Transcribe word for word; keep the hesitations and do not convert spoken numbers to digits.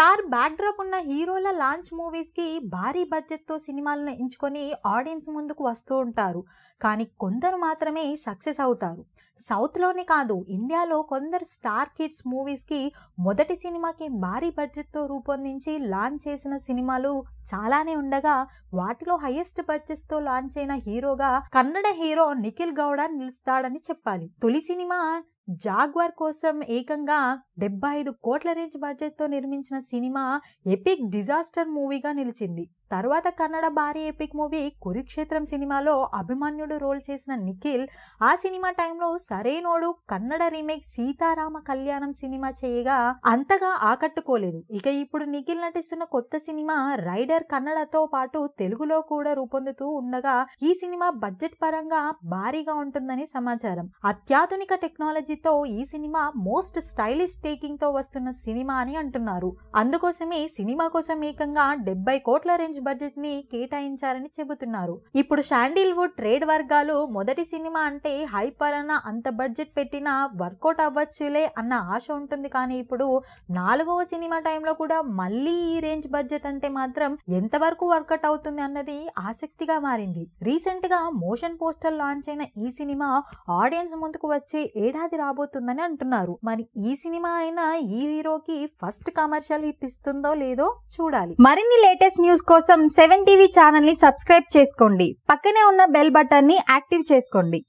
Star back drop ఉన్న హీరోల launch movies కి భారీ బడ్జెట్ తో సినిమాలను ఎంచుకొని ఆడియన్స్ ముందుకు వస్తూ ఉంటారు. కానీ కొందరు మాత్రమే సక్సెస్ అవుతారు. సౌత్ లోనే కాదు, ఇండియాలో కొందరు స్టార్ కిడ్స్ మూవీస్ కి మొదటి సినిమాకి భారీ బడ్జెట్ తో రూపొందించి లాంచ్ చేసిన సినిమాలు చాలానే ఉండగా, వాటిలో హైయెస్ట్ బడ్జెట్ తో లాంచ్ అయిన హీరోగా కన్నడ హీరో నిఖిల్ గౌడ నిలుస్తాడని చెప్పాలి. తొలి సినిమా జాగ్వార్ కోసం ఏకంగా డెబ్బై ఐదు కోట్ల రేంజ్ బడ్జెట్ తో నిర్మించిన సినిమా ఎపిక్ డిజాస్టర్ మూవీగా నిలిచింది. తర్వాత కన్నడ భారీ ఎపిక్ మూవీ కురుక్షేత్రం సినిమాలో అభిమన్యుడు రోల్ చేసిన నిఖిల్ ఆ సినిమా టైంలో సరైనోడు కన్నడ రీమేక్ సీతారామ కళ్యాణం సినిమా చేయగా అంతగా ఆకట్టుకోలేదు. ఇక ఇప్పుడు నిఖిల్ నటిస్తున్న కొత్త సినిమా రైడర్ కన్నడతో పాటు తెలుగులో కూడా రూపొందుతూ ఉండగా, ఈ సినిమా బడ్జెట్ పరంగా భారీగా ఉంటుందని సమాచారం. అత్యాధునిక టెక్నాలజీతో ఈ సినిమా మోస్ట్ స్టైలిష్ టేకింగ్ తో వస్తున్న సినిమా అని అంటున్నారు. అందుకోసమే సినిమా కోసం ఏకంగా డెబ్బై కోట్ల రేంజ్ బడ్జెట్ ని కేటాయించారని చెబుతున్నారు. ఇప్పుడు శాండిల్వుడ్ ట్రేడ్ వర్గాలు మొదటి సినిమా అంటే హైప్ వలన అంత బడ్జెట్ పెట్టినా వర్కౌట్ అవ్వచ్చులే అన్న ఆశ ఉంటుంది. కానీ ఇప్పుడు నాలుగవ సినిమా టైంలో కూడా మళ్ళీ ఈ రేంజ్ బడ్జెట్ అంటే మాత్రం ఎంతవరకు వర్కౌట్ అవుతుంది అన్నది ఆసక్తిగా మారింది. రీసెంట్ గా మోషన్ పోస్టర్ లాంచ్ అయిన ఈ సినిమా ఆడియన్స్ ముందుకు వచ్చే ఏడాది రాబోతుందని అంటున్నారు. మరి ఈ సినిమా అయినా ఈ హీరోకి ఫస్ట్ కమర్షియల్ హిట్ ఇస్తుందో లేదో చూడాలి. మరిన్ని లేటెస్ట్ న్యూస్ కోసం సెవెన్ టీవీ ఛానల్ ని సబ్స్క్రైబ్ చేసుకోండి. పక్కనే ఉన్న బెల్ బటన్ ని యాక్టివ్ చేసుకోండి.